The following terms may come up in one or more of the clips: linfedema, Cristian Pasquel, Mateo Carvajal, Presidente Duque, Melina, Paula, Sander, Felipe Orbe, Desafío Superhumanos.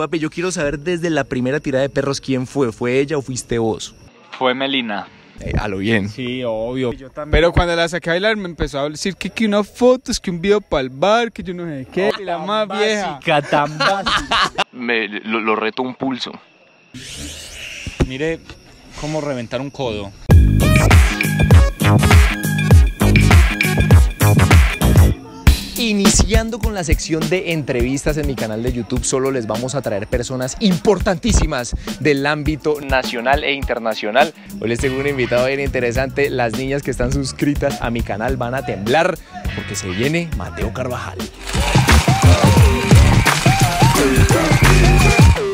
Papi, yo quiero saber desde la primera tirada de perros quién fue. ¿Fue ella o fuiste vos? Fue Melina. A lo bien. Sí, obvio. Yo también. Pero cuando la saqué a bailar me empezó a decir que unas fotos, que un video para el bar, que yo no sé qué. Oh, la más básica, vieja. Tan básica. Lo reto un pulso. Mire cómo reventar un codo. Iniciando con la sección de entrevistas en mi canal de YouTube, solo les vamos a traer personas importantísimas del ámbito nacional e internacional. Hoy les tengo un invitado bien interesante. Las niñas que están suscritas a mi canal van a temblar porque se viene Mateo Carvajal.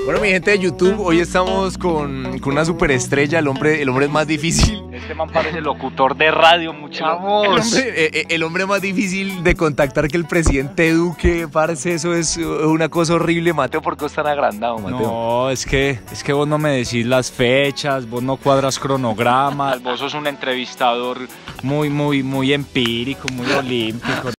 Bueno, mi gente de YouTube, hoy estamos con una superestrella, el hombre más difícil. Este man parece locutor de radio, muchachos. El hombre más difícil de contactar que el presidente Duque, parce, eso es una cosa horrible, Mateo. ¿Por qué estás agrandado, Mateo? No, es que vos no me decís las fechas, vos no cuadras cronogramas, vos sos un entrevistador muy empírico, muy olímpico.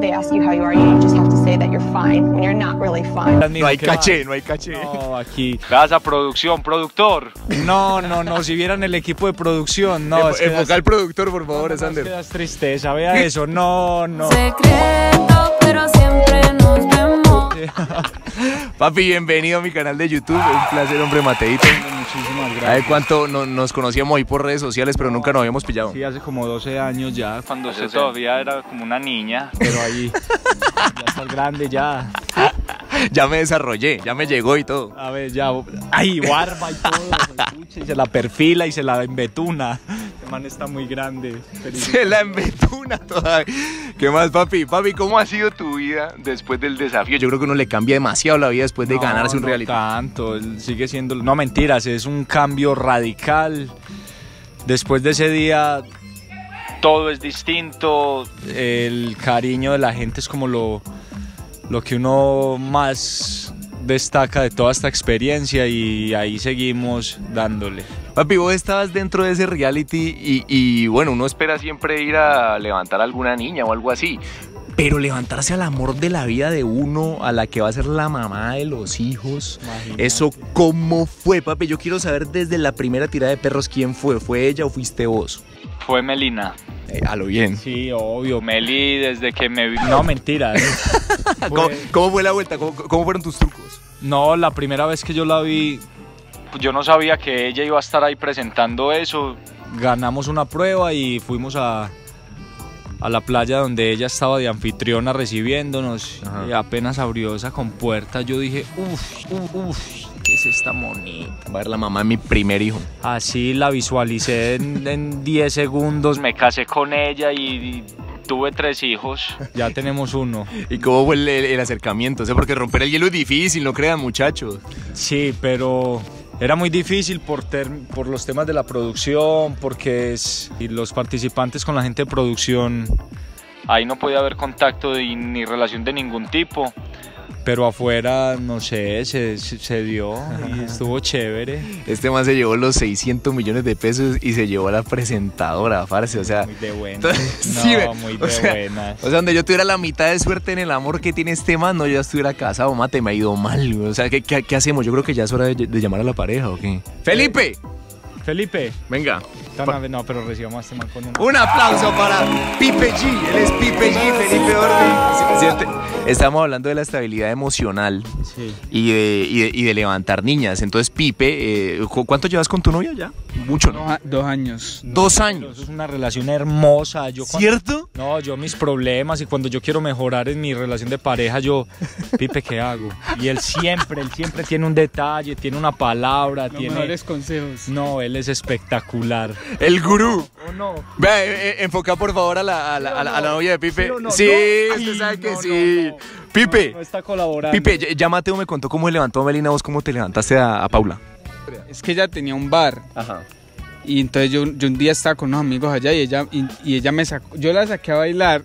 They ask you how you are, you just have to say that you're fine when you're not really fine. No hay caché, no hay caché. No, aquí. Vas a producción, productor. No, si vieran el equipo de producción, no. Enfoca al productor, por favor, no, Sander. Es que das tristeza, vea eso, no. Secreto, pero siempre nos vemos. Papi, bienvenido a mi canal de YouTube, un placer, hombre, Mateito. Muchísimas gracias. ¿Sabes cuánto nos conocíamos ahí por redes sociales, pero nunca nos habíamos pillado? Sí, hace como 12 años ya. Cuando usted todavía era como una niña. Pero ahí, ya estás grande ya. Ya me desarrollé, ya me llegó y todo. A ver, ya, ay, barba y todo. Y se la perfila y se la embetuna. Este man está muy grande. Se la embetuna todavía. ¿Qué más, papi? Papi, ¿cómo ha sido tu vida después del desafío? Yo creo que uno le cambia demasiado la vida después de ganarse un reality. No tanto, sigue siendo... No, mentiras, es un cambio radical. Después de ese día... Todo es distinto. El cariño de la gente es como lo que uno más destaca de toda esta experiencia, y ahí seguimos dándole. Papi, vos estabas dentro de ese reality y bueno, uno espera siempre ir a levantar a alguna niña o algo así, pero levantarse al amor de la vida de uno, a la que va a ser la mamá de los hijos. Imagínate. ¿Eso cómo fue, papi? Yo quiero saber desde la primera tirada de perros quién fue. ¿Fue ella o fuiste vos? Fue Melina. A lo bien. Sí, obvio. Meli, desde que me vi... No, mentira. ¿Cómo fue la vuelta? ¿Cómo fueron tus trucos? No, la primera vez que yo la vi, yo no sabía que ella iba a estar ahí presentando eso. Ganamos una prueba y fuimos a la playa donde ella estaba de anfitriona recibiéndonos. Ajá. Y apenas abrió esa compuerta, yo dije, uff. ¿Qué es esta monita? Va a ver la mamá de mi primer hijo. Así la visualicé en 10 segundos. Me casé con ella y tuve 3 hijos. Ya tenemos uno. ¿Y cómo fue el acercamiento? O sea, porque romper el hielo es difícil, no crean, muchachos. Sí, pero era muy difícil por los temas de la producción, porque y los participantes con la gente de producción. Ahí no podía haber contacto ni relación de ningún tipo. Pero afuera, no sé, se dio y estuvo chévere. Este man se llevó los 600 millones de pesos y se llevó a la presentadora, parce, o sea... Muy de buena. No, muy de buena. O sea, donde yo tuviera la mitad de suerte en el amor que tiene este man, no, yo ya estuviera casado, mate, me ha ido mal. O sea, ¿qué hacemos? Yo creo que ya es hora de llamar a la pareja, ¿o qué? ¡Felipe! ¡Felipe! Venga. No, pero recibamos a este man con un aplauso para Pipe G. Él es Pipe G, Felipe Orbe. Estamos hablando de la estabilidad emocional, sí, y de levantar niñas. Entonces, Pipe, ¿cuánto llevas con tu novia ya? Mucho, ¿no? 2 años. 2 años. Es una relación hermosa. ¿Cierto? No, yo mis problemas, y cuando yo quiero mejorar en mi relación de pareja, yo, Pipe, ¿qué hago? Y él siempre tiene un detalle, tiene una palabra. Los mejores consejos. No, él es espectacular. El gurú. No. Vea, enfoca por favor a la novia de Pipe. Sí, usted sabe que sí. Pipe. No está colaborando. Pipe, ya Mateo me contó cómo levantó a Melina. ¿Vos cómo te levantaste a Paula? Es que ella tenía un bar. Ajá. Y entonces yo un día estaba con unos amigos allá y ella me sacó. Yo la saqué a bailar.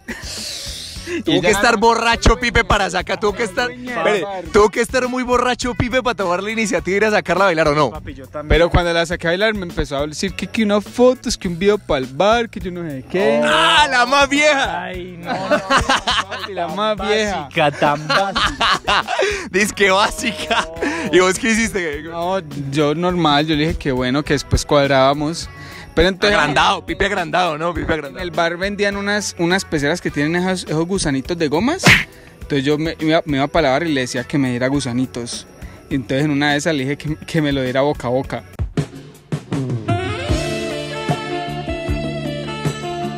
Tuvo que estar borracho Pipe para sacar, tuvo que estar muy borracho Pipe para tomar la iniciativa y ir a sacarla a bailar, ¿o no? Papi, yo también. Pero cuando la saqué a bailar me empezó a decir que unas fotos, que un video para el bar, que yo no sé qué. ¡Ah, la más vieja! Ay, no, no, papi, la más vieja. Básica, tan básica. Dice que básica. No. ¿Y vos qué hiciste? No, yo normal, yo le dije que bueno, que después cuadrábamos. Pero entonces, agrandado, Pipe agrandado, ¿no? Pipe agrandado. En el bar vendían unas peceras que tienen esos gusanitos de gomas. Entonces yo me iba para la barra y le decía que me diera gusanitos. Y entonces en una de esas le dije que me lo diera boca a boca.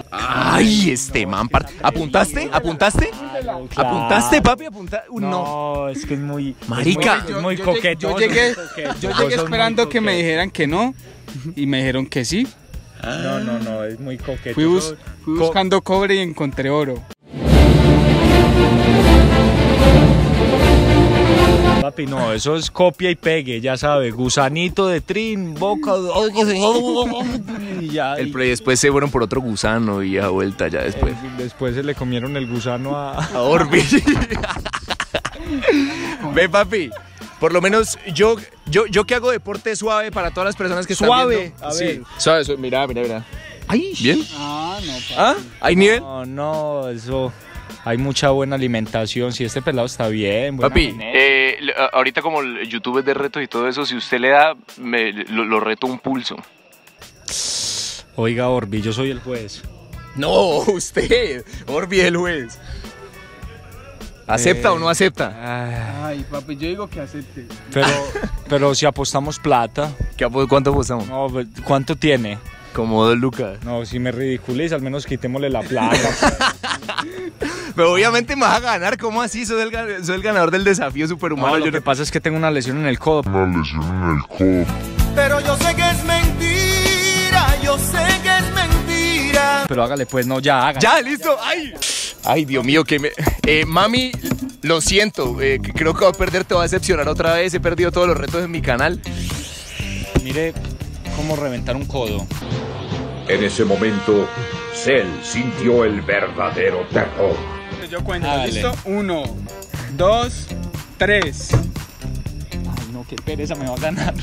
¡Ay, este man! ¿Apuntaste? ¿Apuntaste? Claro. ¿Apuntaste, papi? ¿Apuntaste? No, es que es muy... Marica, es muy coquetón. Yo llegué esperando que me dijeran que no y me dijeron que sí. No, no, no, es muy coquetón. Fui buscando cobre y encontré oro. Papi, no, eso es copia y pegue, ya sabes, gusanito de trin, boca... Y después se fueron por otro gusano y a vuelta ya después. Después se le comieron el gusano a Orbi. Ve, papi, por lo menos yo que hago deporte suave para todas las personas que están viendo. Suave, a ver. Sí, suave, suave, mira, mira, mira. Ay, ¿bien? Ah, no, papi. ¿Ah? ¿Hay nivel? No, no, eso... Hay mucha buena alimentación, si este pelado está bien. Papi, ahorita como el YouTube es de retos y todo eso, si usted le da, lo reto un pulso. Oiga, Orbi, yo soy el juez. No, usted, Orbi el juez. ¿Acepta o no acepta? Ay, papi, yo digo que acepte. Pero si apostamos plata. ¿Cuánto apostamos? No, ¿cuánto tiene? Como 2 lucas. No, si me ridiculiza, al menos quitémosle la plata. Pero obviamente me vas a ganar, ¿cómo así? Soy el ganador del desafío superhumano. No, lo que pasa es que tengo una lesión en el codo. Una lesión en el codo. Pero yo sé que es mentira, yo sé que es mentira. Pero hágale pues, no, ya hágale. Ya, listo, ay. Ay, Dios mío, que me... mami, lo siento, creo que voy a perder, te voy a decepcionar otra vez. He perdido todos los retos en mi canal. Mire cómo reventar un codo. En ese momento, Cell sintió el verdadero terror. Yo cuento, ¿listo? 1, 2, 3. Ay, no, qué pereza, me va a ganar.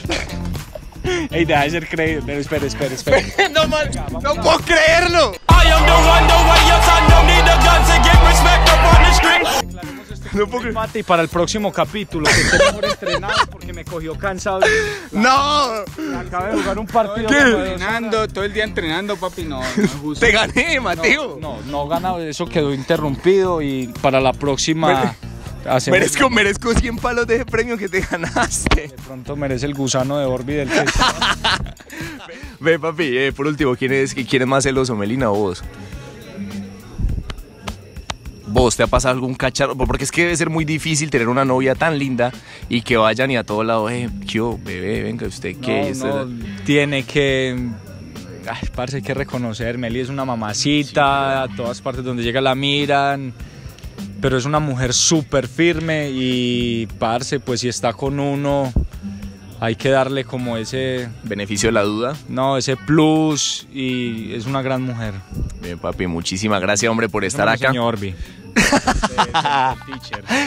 Ey, deja de ser creíble, pero espere. No, man, no puedo creerlo. No puedo creer. Y para el próximo capítulo, que esté mejor entrenado porque me cogió cansado. ¡No! Acabo de jugar un partido. Entrenando, todo el día entrenando, papi. No, no es justo. Te gané, Mateo. No ganaba, eso quedó interrumpido y para la próxima... Merezco 100 palos de ese premio que te ganaste. De pronto merece el gusano de Orbi del que... Ve, papi, por último, ¿quién es más celoso, Melina o vos? ¿Vos te ha pasado algún cacharro? Porque es que debe ser muy difícil tener una novia tan linda y que vayan y a todos lados, yo, bebé, venga, ¿usted qué? No, no, tiene que... Ay, parce, hay que reconocer, Meli es una mamacita, sí, a todas partes donde llega la miran, pero es una mujer súper firme y, parce, pues si está con uno, hay que darle como ese... ¿Beneficio de la duda? No, ese plus, y es una gran mujer. Bien, papi, muchísimas gracias, hombre, por estar acá. Señor Orbi.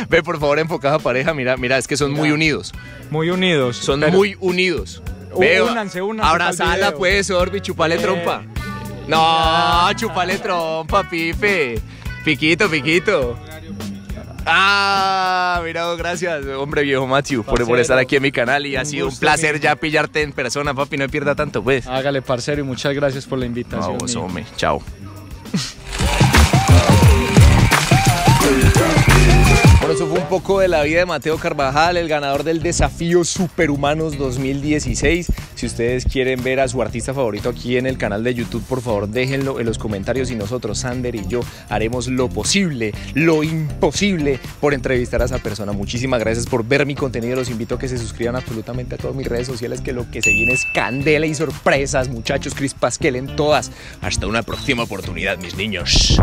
Ve, por favor, enfocada pareja, mira, es que son muy unidos. Muy unidos. Son muy unidos. Únanse. Abrazala, pues, Orbi, chupale trompa. No, chupale trompa, Pipe. Piquito. Ah, mira, gracias, hombre, viejo Matthew, por estar aquí en mi canal. Y ha sido un placer ya pillarte en persona, papi, no me pierda tanto, pues. Hágale, parcero, y muchas gracias por la invitación. Vamos, hombre, chao. Bueno, eso fue un poco de la vida de Mateo Carvajal, el ganador del Desafío Superhumanos 2016. Si ustedes quieren ver a su artista favorito aquí en el canal de YouTube, por favor déjenlo en los comentarios y nosotros, Sander y yo, haremos lo posible, lo imposible por entrevistar a esa persona. Muchísimas gracias por ver mi contenido. Los invito a que se suscriban absolutamente a todas mis redes sociales, que lo que se viene es candela y sorpresas, muchachos. Cristian Pasquel en todas. Hasta una próxima oportunidad, mis niños.